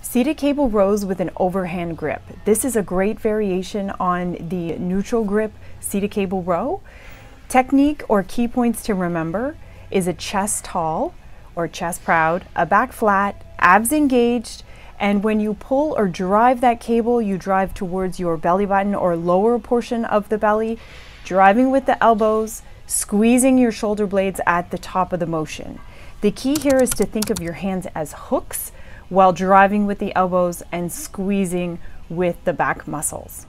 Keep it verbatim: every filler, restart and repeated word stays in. Seated cable rows with an overhand grip. This is a great variation on the neutral grip seated cable row. Technique or key points to remember is a chest tall or chest proud, a back flat, abs engaged, and when you pull or drive that cable, you drive towards your belly button or lower portion of the belly, driving with the elbows, squeezing your shoulder blades at the top of the motion. The key here is to think of your hands as hooks while driving with the elbows and squeezing with the back muscles.